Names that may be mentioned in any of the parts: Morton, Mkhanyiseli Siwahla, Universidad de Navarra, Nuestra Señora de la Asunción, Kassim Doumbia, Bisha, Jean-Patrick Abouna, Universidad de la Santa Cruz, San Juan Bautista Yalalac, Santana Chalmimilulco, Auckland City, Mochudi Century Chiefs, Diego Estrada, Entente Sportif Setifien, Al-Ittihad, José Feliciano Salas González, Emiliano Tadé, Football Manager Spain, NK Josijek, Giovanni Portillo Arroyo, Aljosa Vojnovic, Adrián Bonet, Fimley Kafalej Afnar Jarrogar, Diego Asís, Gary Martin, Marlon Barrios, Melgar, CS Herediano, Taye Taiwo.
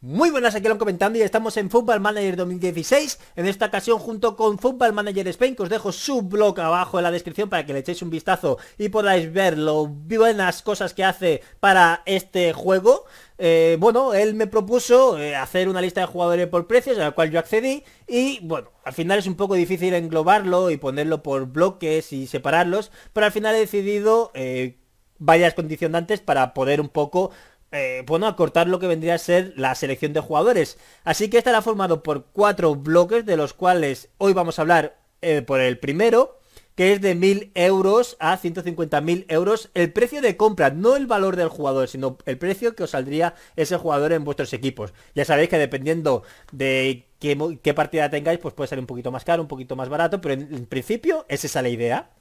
Muy buenas, aquí lo han comentando y estamos en Football Manager 2016, en esta ocasión junto con Football Manager Spain, que os dejo su blog abajo en la descripción para que le echéis un vistazo y podáis ver lo buenas cosas que hace para este juego. Bueno, él me propuso hacer una lista de jugadores por precios, a la cual yo accedí, y bueno, al final es un poco difícil englobarlo y ponerlo por bloques y separarlos, pero al final he decidido varias condicionantes para poder un poco... bueno, acortar lo que vendría a ser la selección de jugadores. Así que estará formado por 4 bloques, de los cuales hoy vamos a hablar por el primero, que es de 1.000 euros a 150.000 euros. El precio de compra, no el valor del jugador, sino el precio que os saldría ese jugador en vuestros equipos. Ya sabéis que dependiendo de qué partida tengáis, pues puede ser un poquito más caro, un poquito más barato, pero en principio es esa la idea.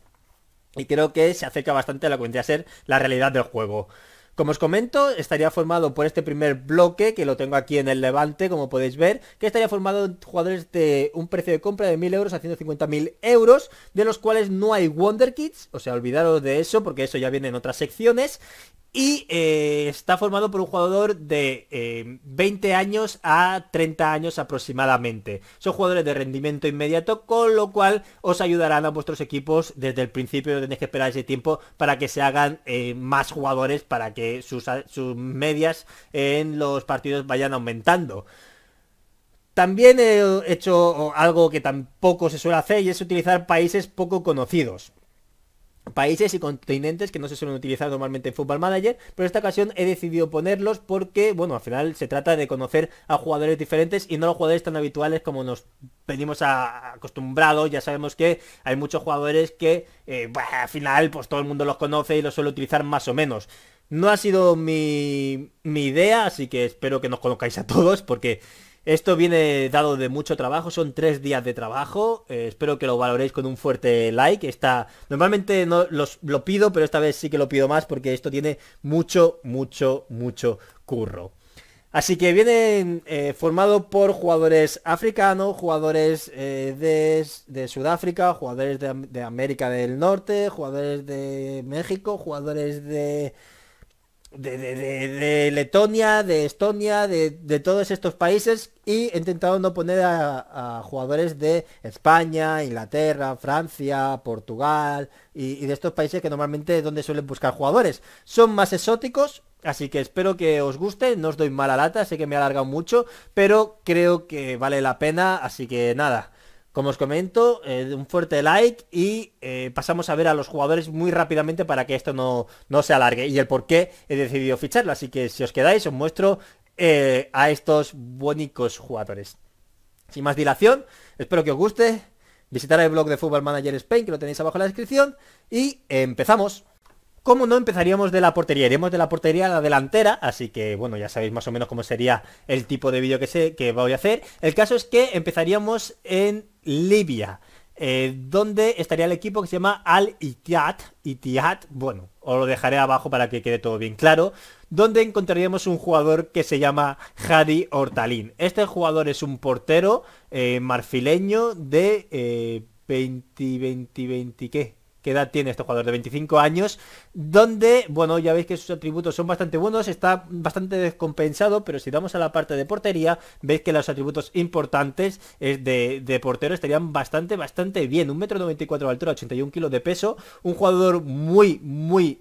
Y creo que se acerca bastante a lo que vendría a ser la realidad del juego. Como os comento, estaría formado por este primer bloque, que lo tengo aquí en el levante, como podéis ver, que estaría formado por jugadores de un precio de compra de 1.000 euros a 150.000 euros, de los cuales no hay Wonder Kids, o sea, olvidaros de eso, porque eso ya viene en otras secciones, y está formado por un jugador de 20 años a 30 años aproximadamente. Son jugadores de rendimiento inmediato, con lo cual os ayudarán a vuestros equipos desde el principio, no tenéis que esperar ese tiempo para que se hagan más jugadores, para que sus medias en los partidos vayan aumentando. También he hecho algo que tampoco se suele hacer, y es utilizar países poco conocidos, países y continentes que no se suelen utilizar normalmente en Football Manager, pero en esta ocasión he decidido ponerlos porque, bueno, al final se trata de conocer a jugadores diferentes y no a los jugadores tan habituales como nos venimos acostumbrados. Ya sabemos que hay muchos jugadores que al final pues todo el mundo los conoce y los suele utilizar más o menos. No ha sido mi idea, así que espero que nos conozcáis a todos, porque esto viene dado de mucho trabajo. Son 3 días de trabajo, espero que lo valoréis con un fuerte like. Normalmente no lo pido, pero esta vez sí que lo pido más, porque esto tiene mucho, mucho, mucho curro. Así que vienen formado por jugadores africanos, jugadores de Sudáfrica, jugadores de América del Norte, jugadores de México, jugadores de Letonia, de Estonia, de todos estos países, y he intentado no poner a jugadores de España, Inglaterra, Francia, Portugal y de estos países que normalmente es donde suelen buscar jugadores. Son más exóticos, así que espero que os guste. No os doy mala lata, sé que me he alargado mucho, pero creo que vale la pena. Así que nada, como os comento, un fuerte like y pasamos a ver a los jugadores muy rápidamente para que esto no se alargue, y el por qué he decidido ficharlo. Así que si os quedáis, os muestro a estos bonitos jugadores. Sin más dilación, espero que os guste. Visitar el blog de Football Manager Spain, que lo tenéis abajo en la descripción, y empezamos. Como no, empezaríamos de la portería, iremos de la portería a la delantera, así que bueno, ya sabéis más o menos cómo sería el tipo de vídeo que voy a hacer. El caso es que empezaríamos en Libia, donde estaría el equipo que se llama Al-Ittihad, bueno, os lo dejaré abajo para que quede todo bien claro, donde encontraríamos un jugador que se llama Zadi Hortalin. Este jugador es un portero marfileño de 20 ¿qué? ¿Qué edad tiene este jugador? De 25 años, donde, bueno, ya veis que sus atributos son bastante buenos, está bastante descompensado, pero si damos a la parte de portería, veis que los atributos importantes de portero estarían bastante, bastante bien. 1,94 m de altura, 81 kilos de peso, un jugador muy, muy...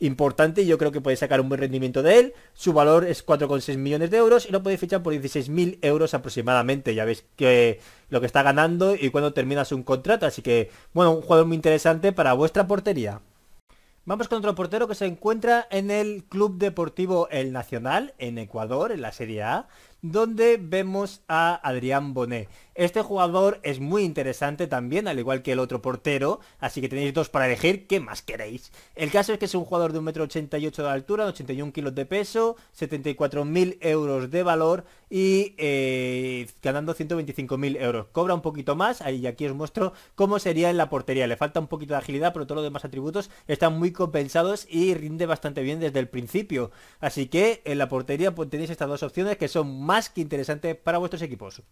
importante, y yo creo que podéis sacar un buen rendimiento de él. Su valor es 4,6 millones de euros y lo podéis fichar por 16.000 euros aproximadamente. Ya veis que lo que está ganando y cuando terminas un contrato, así que bueno, un jugador muy interesante para vuestra portería. Vamos con otro portero que se encuentra en el Club Deportivo El Nacional, en Ecuador, en la Serie A, donde vemos a Adrián Bonet. Este jugador es muy interesante también, al igual que el otro portero, así que tenéis dos para elegir, ¿qué más queréis? El caso es que es un jugador de 1,88 m de altura, 81 kilos de peso, 74.000 euros de valor y ganando 125.000 euros. Cobra un poquito más, y aquí os muestro cómo sería en la portería. Le falta un poquito de agilidad, pero todos los demás atributos están muy compensados y rinde bastante bien desde el principio. Así que en la portería pues, tenéis estas dos opciones que son más que interesante para vuestros equipos.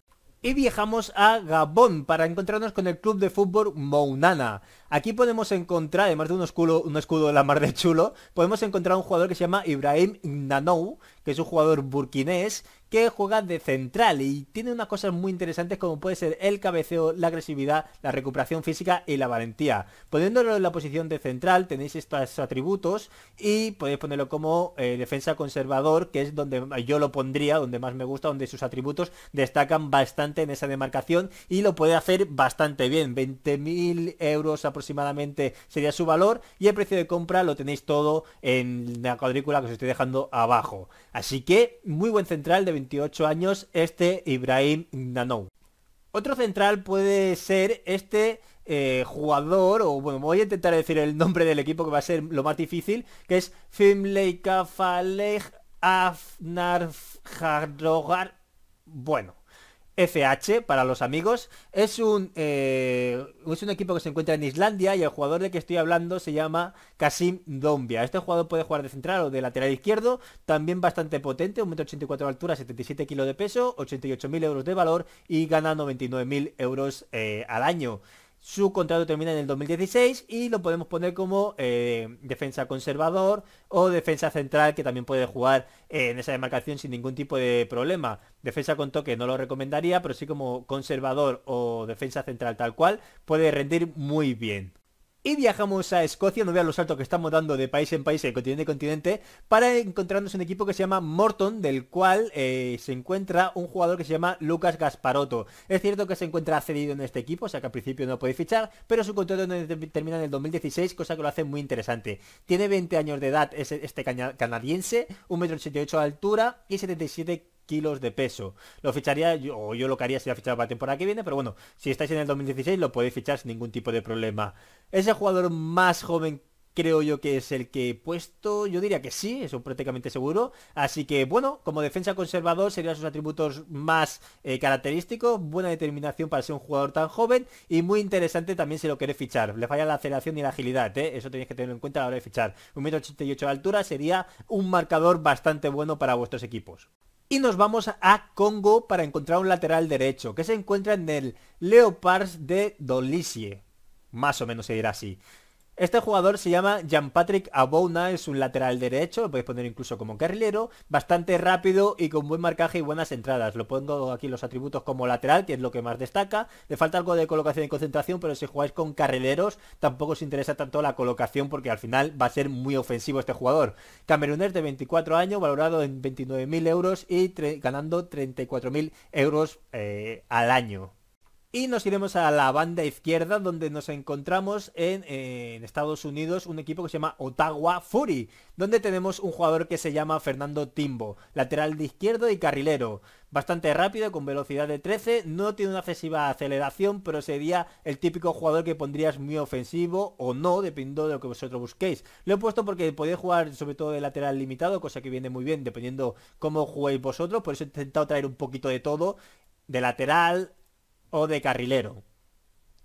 Y viajamos a Gabón para encontrarnos con el club de fútbol Mounana. Aquí podemos encontrar, además de un escudo de la mar de chulo, podemos encontrar un jugador que se llama Ibrahim Gnanou, que es un jugador burkinés que juega de central y tiene unas cosas muy interesantes como puede ser el cabeceo, la agresividad, la recuperación física y la valentía. Poniéndolo en la posición de central tenéis estos atributos y podéis ponerlo como defensa conservador, que es donde yo lo pondría, donde más me gusta, donde sus atributos destacan bastante en esa demarcación y lo puede hacer bastante bien. 20.000 euros aproximadamente sería su valor y el precio de compra lo tenéis todo en la cuadrícula que os estoy dejando abajo. Así que muy buen central de 28 años, este Ibrahim Gnanou. Otro central puede ser este jugador, o bueno, voy a intentar decir el nombre del equipo que va a ser lo más difícil, que es Fimley Kafalej Afnar Jarrogar, bueno, FH para los amigos. Es un equipo que se encuentra en Islandia y el jugador del que estoy hablando se llama Kassim Doumbia. Este jugador puede jugar de central o de lateral izquierdo, también bastante potente, 1,84 m de altura, 77 kilos de peso, 88.000 euros de valor y gana 99.000 euros al año. Su contrato termina en el 2016 y lo podemos poner como defensa conservador o defensa central, que también puede jugar en esa demarcación sin ningún tipo de problema. Defensa con toque no lo recomendaría, pero sí como conservador o defensa central tal cual puede rendir muy bien. Y viajamos a Escocia, no vean los saltos que estamos dando de país en país, de continente en continente, para encontrarnos un equipo que se llama Morton, del cual se encuentra un jugador que se llama Lucas Gasparotto. Es cierto que se encuentra cedido en este equipo, o sea que al principio no puede fichar, pero su contrato termina en el 2016, cosa que lo hace muy interesante. Tiene 20 años de edad, es este canadiense, 1,88 m de altura y 77 kilos de peso. Lo ficharía, yo lo que haría sería fichar para la temporada que viene, pero bueno, si estáis en el 2016 lo podéis fichar sin ningún tipo de problema. Es el jugador más joven, creo yo, que es el que he puesto, yo diría que sí, eso prácticamente seguro. Así que bueno, como defensa conservador serían sus atributos más característicos, buena determinación para ser un jugador tan joven y muy interesante también si lo queréis fichar. Le falla la aceleración y la agilidad, eso tenéis que tenerlo en cuenta a la hora de fichar. 1,88 m de altura sería un marcador bastante bueno para vuestros equipos. Y nos vamos a Congo para encontrar un lateral derecho que se encuentra en el Leopards de Dolisie, más o menos se dirá así. Este jugador se llama Jean-Patrick Abouna, es un lateral derecho, lo podéis poner incluso como carrilero, bastante rápido y con buen marcaje y buenas entradas. Lo pongo aquí los atributos como lateral, que es lo que más destaca. Le falta algo de colocación y concentración, pero si jugáis con carrileros tampoco os interesa tanto la colocación porque al final va a ser muy ofensivo este jugador. Camerunés de 24 años, valorado en 29.000 euros y ganando 34.000 euros al año. Y nos iremos a la banda izquierda, donde nos encontramos en Estados Unidos un equipo que se llama Ottawa Fury, donde tenemos un jugador que se llama Fernando Timbó, lateral de izquierdo y carrilero. Bastante rápido, con velocidad de 13, no tiene una excesiva aceleración, pero sería el típico jugador que pondrías muy ofensivo o no, dependiendo de lo que vosotros busquéis. Lo he puesto porque podéis jugar sobre todo de lateral limitado, cosa que viene muy bien dependiendo cómo juguéis vosotros, por eso he intentado traer un poquito de todo, de lateral o de carrilero.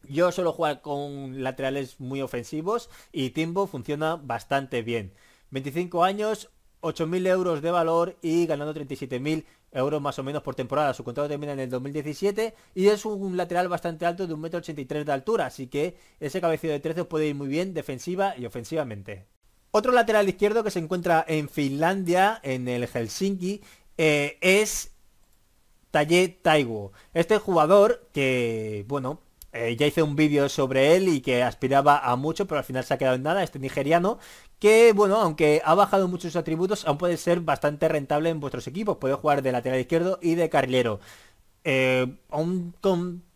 Yo suelo jugar con laterales muy ofensivos y Timbó funciona bastante bien. 25 años, 8.000 euros de valor y ganando 37.000 euros más o menos por temporada. Su contrato termina en el 2017 y es un lateral bastante alto de 1,83 m de altura, así que ese cabeceo de 13 os puede ir muy bien defensiva y ofensivamente. Otro lateral izquierdo que se encuentra en Finlandia, en el Helsinki, es Taye Taiwo. Este jugador que, bueno, ya hice un vídeo sobre él y que aspiraba a mucho, pero al final se ha quedado en nada, este nigeriano, que, bueno, aunque ha bajado muchos atributos, aún puede ser bastante rentable en vuestros equipos. Puede jugar de lateral izquierdo y de carrilero.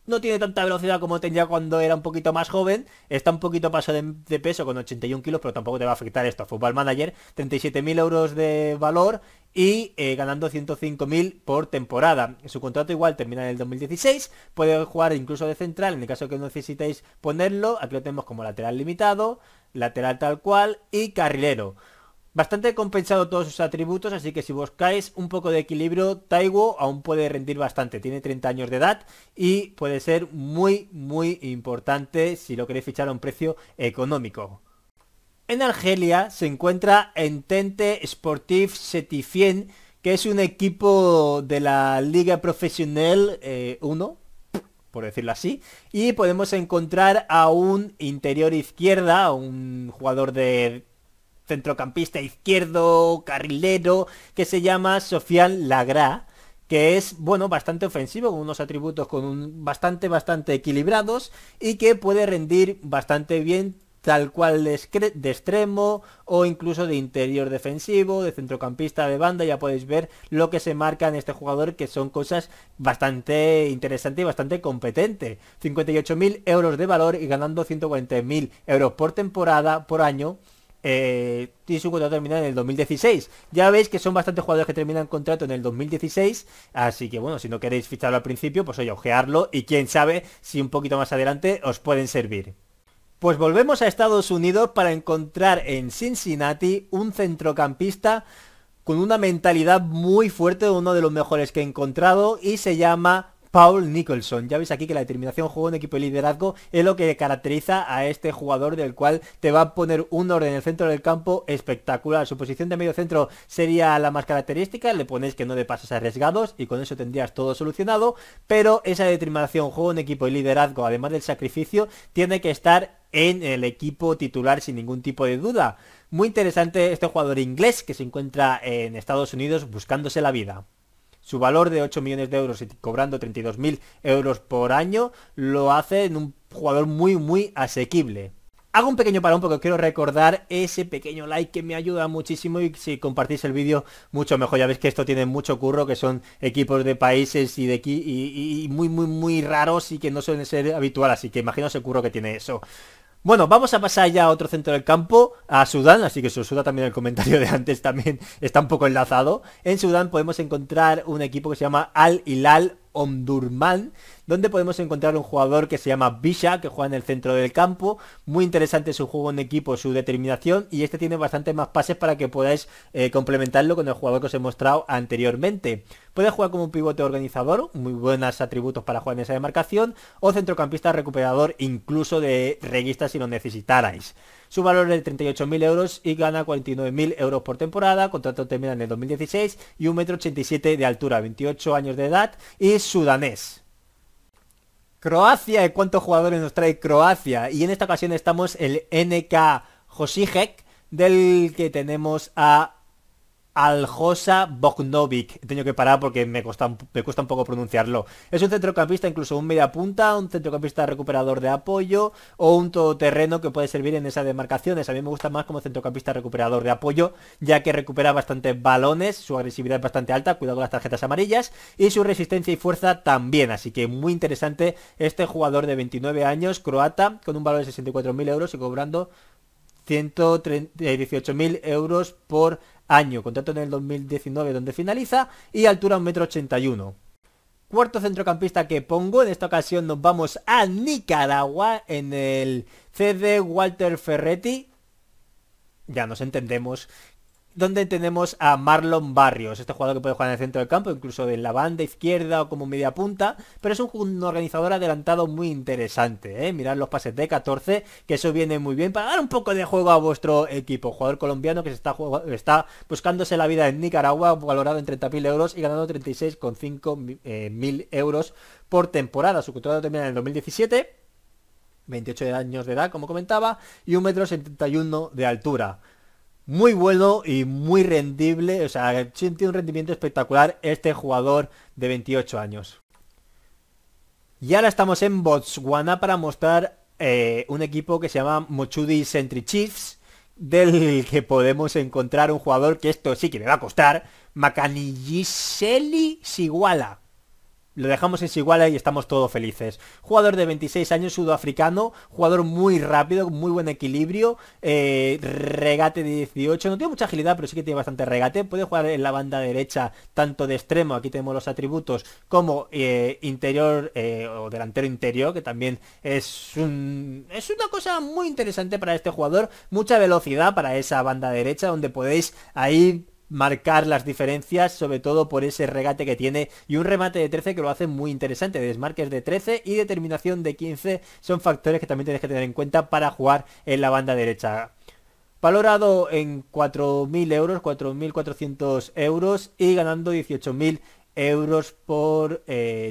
No tiene tanta velocidad como tenía cuando era un poquito más joven. Está un poquito pasado de peso con 81 kilos, pero tampoco te va a afectar esto a Football Manager. 37.000 euros de valor y ganando 105.000 por temporada. Su contrato igual termina en el 2016. Puede jugar incluso de central en el caso que necesitéis ponerlo. Aquí lo tenemos como lateral limitado, lateral tal cual y carrilero. Bastante compensado todos sus atributos, así que si buscáis un poco de equilibrio, Taiwo aún puede rendir bastante. Tiene 30 años de edad y puede ser muy, muy importante si lo queréis fichar a un precio económico. En Argelia se encuentra Entente Sportif Setifien, que es un equipo de la Liga Profesional 1. por decirlo así, y podemos encontrar a un interior izquierda, un jugador de centrocampista izquierdo, carrilero, que se llama Sofian Lagra, que es, bueno, bastante ofensivo, con unos atributos bastante equilibrados y que puede rendir bastante bien, tal cual de extremo o incluso de interior defensivo, de centrocampista, de banda. Ya podéis ver lo que se marca en este jugador, que son cosas bastante interesantes y bastante competente. 58.000 euros de valor y ganando 140.000 euros por temporada, por año. Y su contrato termina en el 2016. Ya veis que son bastantes jugadores que terminan contrato en el 2016. Así que bueno, si no queréis ficharlo al principio, pues oye, ojearlo y quién sabe si un poquito más adelante os pueden servir. Pues volvemos a Estados Unidos para encontrar en Cincinnati un centrocampista con una mentalidad muy fuerte, uno de los mejores que he encontrado, y se llama Paul Nicholson. Ya veis aquí que la determinación, juego en equipo y liderazgo es lo que caracteriza a este jugador, del cual te va a poner un orden en el centro del campo espectacular. Su posición de medio centro sería la más característica, le ponéis que no dé pasos arriesgados y con eso tendrías todo solucionado, pero esa determinación, juego en equipo y liderazgo, además del sacrificio, tiene que estar en el equipo titular sin ningún tipo de duda. Muy interesante este jugador inglés que se encuentra en Estados Unidos buscándose la vida. Su valor de 8 millones de euros y cobrando 32.000 euros por año lo hace en un jugador muy asequible. Hago un pequeño parón porque os quiero recordar ese pequeño like que me ayuda muchísimo, y si compartís el vídeo mucho mejor. Ya veis que esto tiene mucho curro, que son equipos de países y de aquí y muy raros y que no suelen ser habitual, así que imaginaos el curro que tiene eso. Bueno, vamos a pasar ya a otro centro del campo, a Sudán, así que su Sudán también, el comentario de antes también está un poco enlazado. En Sudán podemos encontrar un equipo que se llama Al Hilal Omdurman, donde podemos encontrar un jugador que se llama Bisha, que juega en el centro del campo. Muy interesante su juego en equipo, su determinación, y este tiene bastantes más pases para que podáis complementarlo con el jugador que os he mostrado anteriormente. Puede jugar como un pivote organizador, muy buenos atributos para jugar en esa demarcación, o centrocampista recuperador, incluso de reguista si lo necesitarais. Su valor es de 38.000 euros y gana 49.000 euros por temporada. Contrato termina en el 2016 y 1,87 m de altura, 28 años de edad y sudanés. Croacia, ¿cuántos jugadores nos trae Croacia? Y en esta ocasión estamos el NK Josijek, del que tenemos a Aljosa Vojnovic. He tenido que parar porque me cuesta un poco pronunciarlo. Es un centrocampista, incluso un media punta, un centrocampista recuperador de apoyo o un todoterreno que puede servir en esas demarcaciones. A mí me gusta más como centrocampista recuperador de apoyo, ya que recupera bastantes balones, su agresividad es bastante alta, cuidado con las tarjetas amarillas, y su resistencia y fuerza también. Así que muy interesante este jugador de 29 años, croata, con un valor de 64.000 euros y cobrando 118.000 euros por año, contrato en el 2019 donde finaliza, y altura 1,81 m. Cuarto centrocampista que pongo, en esta ocasión nos vamos a Nicaragua, en el CD Walter Ferretti, ya nos entendemos, donde tenemos a Marlon Barrios, este jugador que puede jugar en el centro del campo, incluso en la banda izquierda o como media punta, pero es un organizador adelantado muy interesante, ¿eh? Mirad los pases de 14, que eso viene muy bien para dar un poco de juego a vuestro equipo. Jugador colombiano que se está buscándose la vida en Nicaragua, valorado en 30.000 euros y ganando 36.500 euros por temporada. Su contrato termina en el 2017, 28 años de edad, como comentaba, y 1,71 m de altura. Muy bueno y muy rendible, o sea, tiene un rendimiento espectacular este jugador de 28 años. Y ahora estamos en Botswana para mostrar un equipo que se llama Mochudi Century Chiefs, del que podemos encontrar un jugador que esto sí que le va a costar, Mkhanyiseli Siwahla. Lo dejamos en Siwahla y estamos todos felices. Jugador de 26 años, sudafricano, jugador muy rápido, muy buen equilibrio, regate de 18, no tiene mucha agilidad pero sí que tiene bastante regate. Puede jugar en la banda derecha tanto de extremo, aquí tenemos los atributos, como interior o delantero interior, que también es una cosa muy interesante para este jugador. Mucha velocidad para esa banda derecha, donde podéis ahí marcar las diferencias, sobre todo por ese regate que tiene, y un remate de 13 que lo hace muy interesante. Desmarques de 13 y determinación de 15 son factores que también tenéis que tener en cuenta para jugar en la banda derecha. Valorado en 4.000 euros, 4.400 euros y ganando 18.000 euros por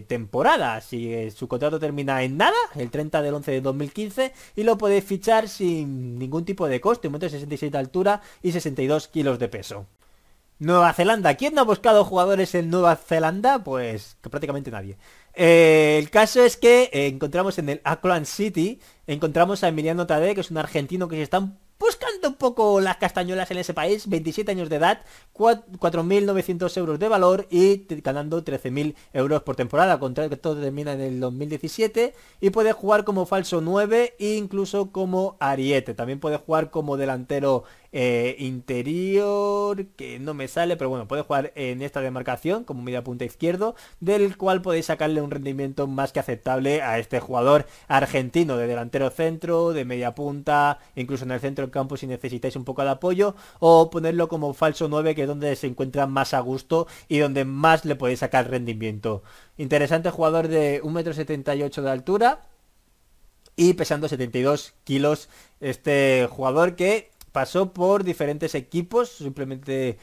temporada. Si su contrato termina en nada, el 30/11/2015, y lo podéis fichar sin ningún tipo de coste, 1,66 m de altura y 62 kilos de peso. Nueva Zelanda. ¿Quién no ha buscado jugadores en Nueva Zelanda? Pues que prácticamente nadie. El caso es que encontramos en el Auckland City, encontramos a Emiliano Tadé, que es un argentino que se están buscando un poco las castañuelas en ese país, 27 años de edad, 4.900 euros de valor y ganando 13.000 euros por temporada. Contrato que todo termina en el 2017 y puede jugar como falso 9 e incluso como ariete. También puede jugar como delantero interior, que no me sale, pero bueno, puede jugar en esta demarcación como media punta izquierdo, del cual podéis sacarle un rendimiento más que aceptable a este jugador argentino, de delantero centro, de media punta, incluso en el centro campo si necesitáis un poco de apoyo, o ponerlo como falso 9, que es donde se encuentra más a gusto y donde más le podéis sacar rendimiento. Interesante jugador de 1,78 m de altura y pesando 72 kilos, este jugador que pasó por diferentes equipos, simplemente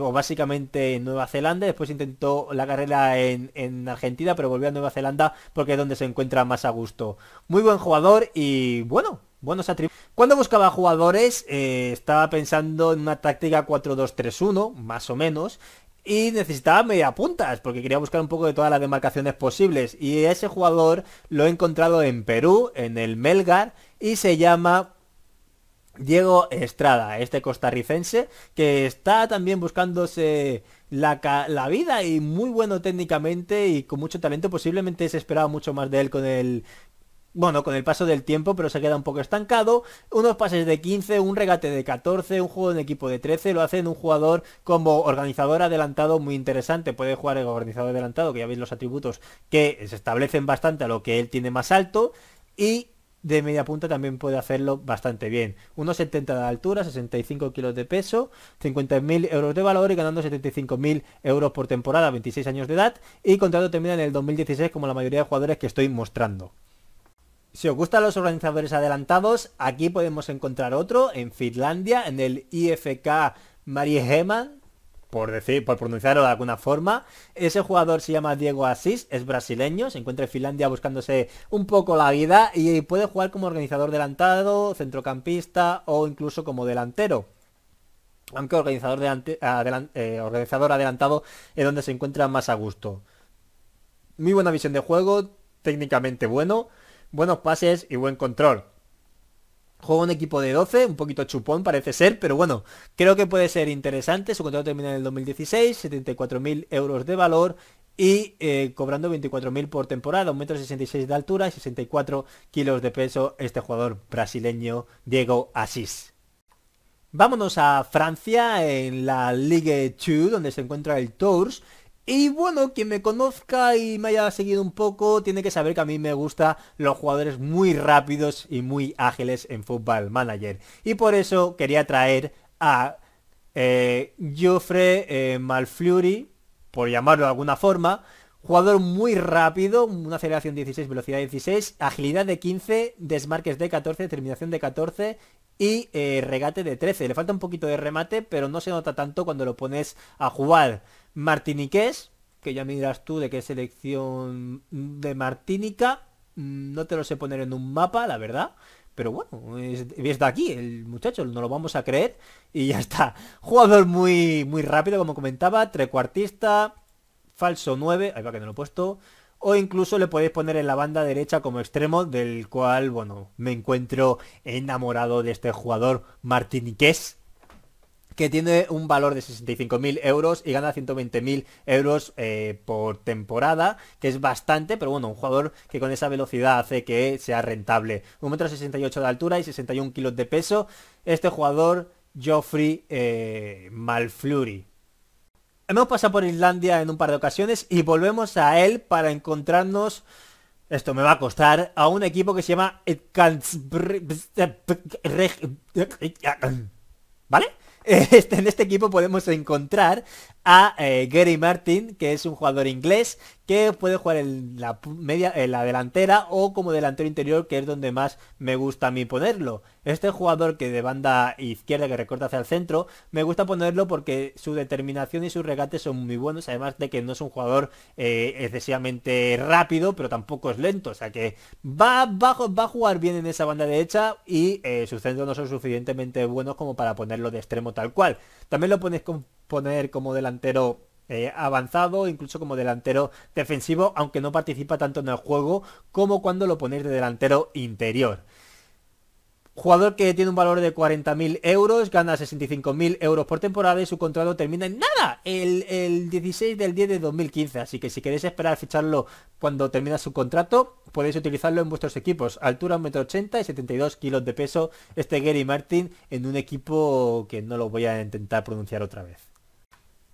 o básicamente en Nueva Zelanda. Después intentó la carrera en Argentina, pero volvió a Nueva Zelanda porque es donde se encuentra más a gusto. Muy buen jugador y bueno, buenos atributos. Cuando buscaba jugadores estaba pensando en una táctica 4-2-3-1, más o menos, y necesitaba media puntas porque quería buscar un poco de todas las demarcaciones posibles. Y ese jugador lo he encontrado en Perú, en el Melgar, y se llama Diego Estrada, este costarricense, que está también buscándose la vida, y muy bueno técnicamente y con mucho talento. Posiblemente se esperaba mucho más de él con el... bueno, con el paso del tiempo, pero se queda un poco estancado. Unos pases de 15, un regate de 14, un juego en equipo de 13, lo hacen un jugador como organizador adelantado muy interesante. Puede jugar el organizador adelantado, que ya veis los atributos que se establecen bastante a lo que él tiene más alto, y de media punta también puede hacerlo bastante bien. 1,70 m de altura, 65 kilos de peso, 50.000 euros de valor y ganando 75.000 euros por temporada, 26 años de edad, y contrato termina en el 2016 como la mayoría de jugadores que estoy mostrando. Si os gustan los organizadores adelantados, aquí podemos encontrar otro en Finlandia, en el IFK Mariehamn, por pronunciarlo de alguna forma. Ese jugador se llama Diego Asís, es brasileño, se encuentra en Finlandia buscándose un poco la vida y puede jugar como organizador adelantado, centrocampista o incluso como delantero. Aunque organizador adelantado es donde se encuentra más a gusto. Muy buena visión de juego, técnicamente bueno, buenos pases y buen control. Juega un equipo de 12, un poquito chupón parece ser, pero bueno, creo que puede ser interesante. Su contrato termina en el 2016, 74.000 euros de valor y cobrando 24.000 por temporada, 1,66 m de altura y 64 kilos de peso, este jugador brasileño Diego Asís. Vámonos a Francia, en la Ligue 2, donde se encuentra el Tours. Y bueno, quien me conozca y me haya seguido un poco tiene que saber que a mí me gustan los jugadores muy rápidos y muy ágiles en Football Manager. Y por eso quería traer a Geoffrey Malfleury, por llamarlo de alguna forma. Jugador muy rápido, una aceleración 16, velocidad 16, agilidad de 15, desmarques de 14, terminación de 14 y regate de 13. Le falta un poquito de remate, pero no se nota tanto cuando lo pones a jugar. Martiniqués, que ya me dirás tú de qué selección de Martinica, no te lo sé poner en un mapa, la verdad. Pero bueno, es de aquí, el muchacho, no lo vamos a creer y ya está. Jugador muy rápido, como comentaba, trecuartista, falso 9, ahí va que no lo he puesto, o incluso le podéis poner en la banda derecha como extremo, del cual, bueno, me encuentro enamorado de este jugador martiniqués, que tiene un valor de 65.000 euros y gana 120.000 euros por temporada, que es bastante, pero bueno, un jugador que con esa velocidad hace que sea rentable. 1,68 m de altura y 61 kilos de peso, este jugador Geoffrey Malfleury. Hemos pasado por Islandia en un par de ocasiones y volvemos a él para encontrarnos, esto me va a costar, a un equipo que se llama... ¿vale? En este equipo podemos encontrar a Gary Martin, que es un jugador inglés que puede jugar en la delantera o como delantero interior, que es donde más me gusta a mí ponerlo. Este jugador que de banda izquierda que recorta hacia el centro, me gusta ponerlo porque su determinación y sus regates son muy buenos, además de que no es un jugador excesivamente rápido, pero tampoco es lento, o sea que va a jugar bien en esa banda derecha y sus centros no son suficientemente buenos como para ponerlo de extremo tal cual. También lo ponéis con poner como delantero avanzado, incluso como delantero defensivo, aunque no participa tanto en el juego como cuando lo ponéis de delantero interior. Jugador que tiene un valor de 40.000 euros, gana 65.000 euros por temporada y su contrato termina en nada, el 16 del 10 de 2015. Así que si queréis esperar a ficharlo cuando termina su contrato, podéis utilizarlo en vuestros equipos. Altura 1,80 m y 72 kilos de peso, este Gary Martin en un equipo que no lo voy a intentar pronunciar otra vez.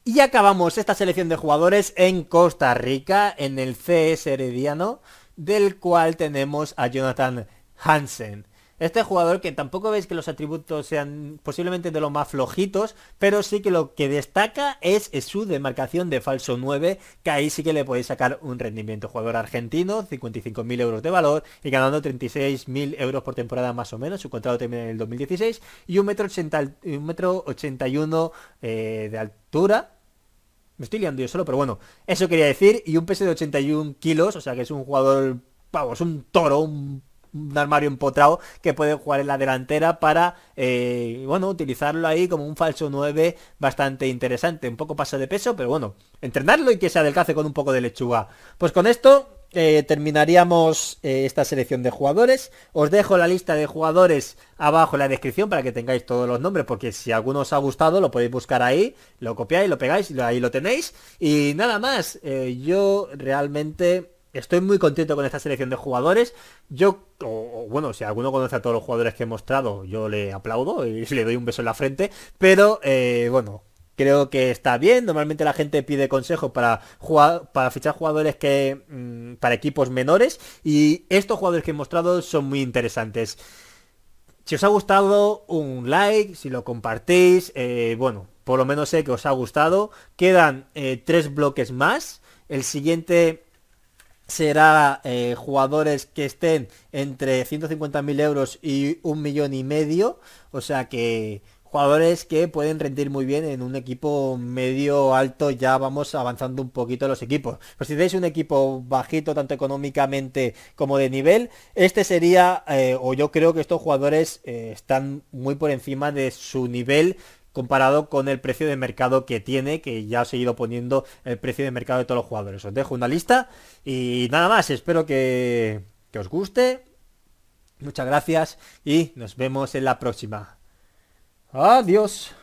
Y acabamos esta selección de jugadores en Costa Rica, en el CS Herediano, del cual tenemos a Jonathan Hansen. Este jugador que tampoco veis que los atributos sean posiblemente de los más flojitos, pero sí que lo que destaca es su demarcación de falso 9, que ahí sí que le podéis sacar un rendimiento. Jugador argentino, 55.000 euros de valor y ganando 36.000 euros por temporada más o menos. Su contrato termina en el 2016 y 1,81 m de altura. Me estoy liando yo solo, pero bueno, eso quería decir. Y un peso de 81 kilos, o sea que es un jugador, vamos, un toro, un armario empotrado que puede jugar en la delantera para, bueno, utilizarlo ahí como un falso 9 bastante interesante. Un poco pasa de peso, pero bueno, entrenarlo y que se adelgace con un poco de lechuga. Pues con esto terminaríamos esta selección de jugadores. Os dejo la lista de jugadores abajo en la descripción para que tengáis todos los nombres, porque si alguno os ha gustado lo podéis buscar ahí, lo copiáis, lo pegáis y ahí lo tenéis. Y nada más, yo realmente estoy muy contento con esta selección de jugadores. Yo, bueno, si alguno conoce a todos los jugadores que he mostrado, yo le aplaudo y le doy un beso en la frente, pero bueno, creo que está bien. Normalmente la gente pide consejos para fichar jugadores que para equipos menores, y estos jugadores que he mostrado son muy interesantes. Si os ha gustado, un like, si lo compartís, bueno, por lo menos sé que os ha gustado. Quedan 3 bloques más. El siguiente será jugadores que estén entre 150.000 euros y 1,5 millones. O sea que jugadores que pueden rendir muy bien en un equipo medio alto. Ya vamos avanzando un poquito los equipos. Pues si tenéis un equipo bajito tanto económicamente como de nivel, este sería, o yo creo que estos jugadores están muy por encima de su nivel comparado con el precio de mercado que tiene, que ya os he ido poniendo el precio de mercado de todos los jugadores. Os dejo una lista y nada más, espero que os guste. Muchas gracias y nos vemos en la próxima. Adiós.